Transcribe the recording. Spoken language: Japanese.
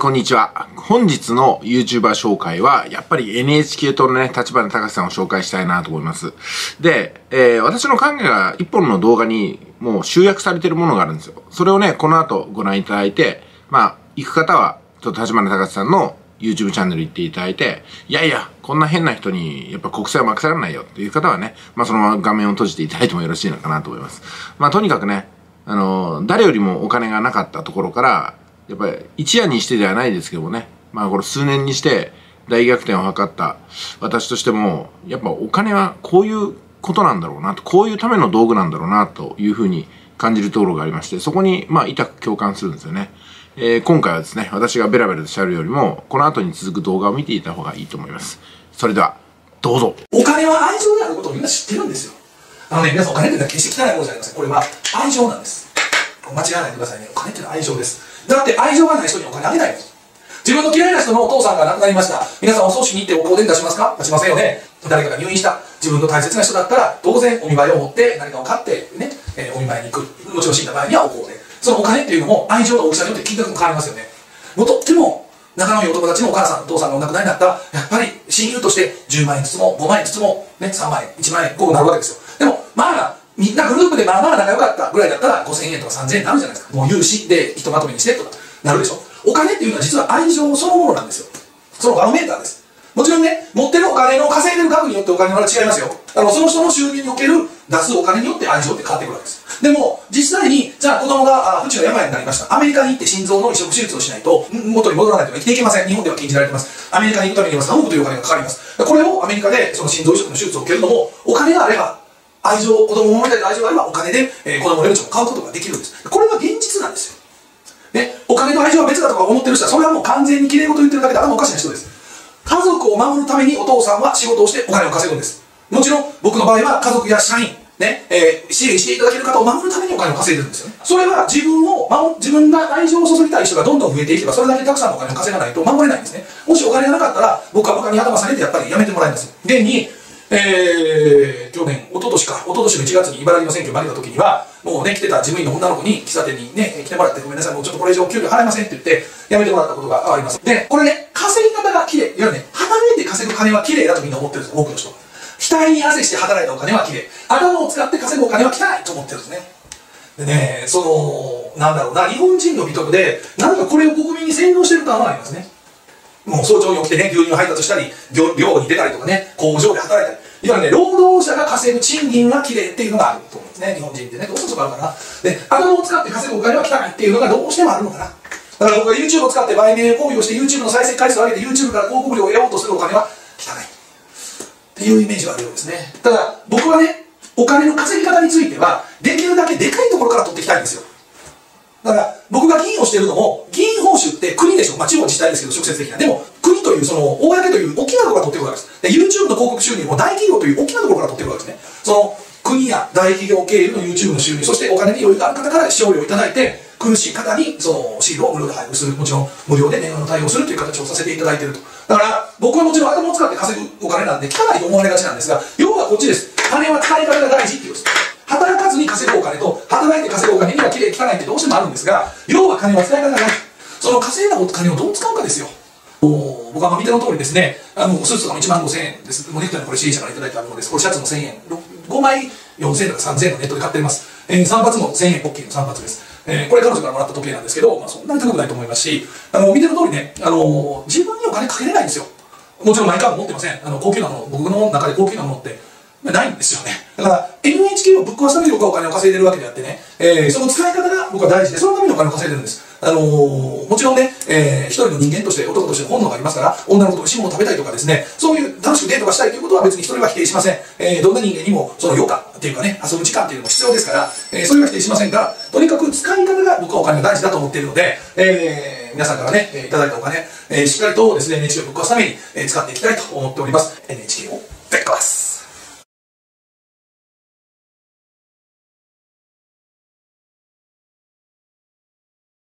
こんにちは。本日の YouTuber 紹介は、やっぱり NHK 党のね、橘隆さんを紹介したいなと思います。で、私の考えが一本の動画にもう集約されているものがあるんですよ。それをね、この後ご覧いただいて、行く方は、ちょっと橘隆さんの YouTube チャンネル行っていただいて、いやいや、こんな変な人に、やっぱ国債を任せられないよっていう方はね、そのまま画面を閉じていただいてもよろしいのかなと思います。とにかくね、誰よりもお金がなかったところから、やっぱり一夜にしてではないですけどもね。これ数年にして大逆転を図った私としても、やっぱお金はこういうことなんだろうなと、こういうための道具なんだろうなというふうに感じるところがありまして、そこに痛く共感するんですよね。今回はですね、私がベラベラと喋るよりも、この後に続く動画を見ていた方がいいと思います。それでは、どうぞ。お金は愛情であることをみんな知ってるんですよ。皆さんお金っていうのは決して汚いものじゃありません。これは愛情なんです。間違わないでくださいね。お金っていうのは愛情です。だって愛情がない人にお金あげないんです。自分の嫌いな人のお父さんが亡くなりました。皆さんお葬式に行ってお香典出しますか？出しませんよね。誰かが入院した、自分の大切な人だったら当然お見舞いを持って何かを買ってね、お見舞いに行く。もちろん死んだ場合にはお香典。そのお金っていうのも愛情の大きさによって金額も変わりますよね。もとっても仲のいいお友達のお母さんお父さんがお亡くなりになったら、やっぱり親友として10万円ずつも5万円ずつも、ね、3万円1万円こうなるわけですよ。でもみんなグループで仲良かったぐらいだったら5000円とか3000円になるじゃないですか。もう融資でひとまとめにしてとかなるでしょ。お金っていうのは実は愛情そのものなんですよ。そのバロメーターです。もちろんね、持ってるお金の稼いでる額によってお金の違いますよ。その人の収入における出すお金によって愛情って変わってくるわけです。でも実際にじゃあ子供が不治の病になりました。アメリカに行って心臓の移植手術をしないと元に戻らないと生きていけません。日本では禁じられてます。アメリカに行くためには3億というお金がかかります。これをアメリカでその心臓移植の手術を受けるのも、お金があれば愛情、子供を守りたい愛情があればお金で、子供の命を買うことができるんです。これが現実なんですよ、ね、お金と愛情は別だとか思ってる人はそれはもう完全にきれい事言ってるだけで頭おかしな人です。家族を守るためにお父さんは仕事をしてお金を稼ぐんです。もちろん僕の場合は家族や社員、ね、支援していただける方を守るためにお金を稼いでるんですよね。それは自分が愛情を注ぎたい人がどんどん増えていけば、それだけたくさんのお金を稼がないと守れないんですね。もしお金がなかったら僕は馬鹿に頭されてやっぱりやめてもらいます。現に去年、一昨年の1月に茨城の選挙に負けた時には、もうね、来てた事務員の女の子に喫茶店にね、来てもらって、ごめんなさい、もうちょっとこれ以上給料払えませんって言って、辞めてもらったことがあります。で、これね、稼ぎ方が綺麗。いわゆるね、働いて稼ぐ金は綺麗だとみんな思ってるんです、多くの人が。額に汗して働いたお金は綺麗。頭を使って稼ぐお金は汚いと思ってるんですね。でね、日本人の美徳で、なんかこれを国民に洗脳してる感はありますね。もう早朝に起きてね、牛乳配達したり、漁に出たりとかね、工場で働いたり。いわゆるね、労働者が稼ぐ賃金がきれいっていうのがあると思うんですね、日本人ってね。どうしてもあるかな。で、頭を使って稼ぐお金は汚いっていうのがどうしてもあるのかな。だから僕が YouTube を使って売名行為をして、YouTube の再生回数を上げて、YouTube から広告料を得ようとするお金は汚い。っていうイメージがあるようですね。ただ、僕はね、お金の稼ぎ方については、できるだけでかいところから取っていきたいんですよ。だから僕が議員をしているのも、議員報酬って国でしょ、地方自治体ですけど、直接的な、でも国という、その公という大きなところから取っていくわけです。で、YouTube の広告収入も大企業という大きなところから取っていくわけですね。その国や大企業経由の YouTube の収入、そしてお金に余裕がある方から使用料をいただいて、苦しい方にそのシールを無料で配布する、もちろん無料で電話の対応するという形をさせていただいていると。だから僕はもちろん頭を使って稼ぐお金なんで、汚いと思われがちなんですが、要はこっちです。金は使い方が大事っていうんです。働かずに稼ぐお金と働いて稼ぐお金にはきれい汚いってどうしてもあるんですが、要は金は使い方がない。その稼いだお金をどう使うかですよ。僕は見ての通りですね、スーツとかも1万5000円です。もうネットのこれ支援者からいただいたものです。これシャツも1000円、5枚4000円とか3000円のネットで買っています。散髪も1000円ポッキーの散髪です。これ彼女からもらった時計なんですけど、そんなに高くないと思いますし、見ての通りね、自分にお金かけれないんですよ。もちろん毎回も持ってません。高級なもの、僕の中で高級なものってないんですよね。だから NHK をぶっ壊すために僕はお金を稼いでるわけであってね、その使い方が僕は大事で、そのためにお金を稼いでるんです。もちろんね、一人の人間として、男として本能がありますから、女の子と一緒に食べたいとかですね、そういう楽しくデートがしたいということは別に一人は否定しません。どんな人間にもその余暇っていうかね、遊ぶ時間っていうのも必要ですから、それは否定しませんが、とにかく使い方が僕はお金が大事だと思っているので、皆さんからね、いただいたお金、しっかりとですね、NHK をぶっ壊すために使っていきたいと思っております。NHK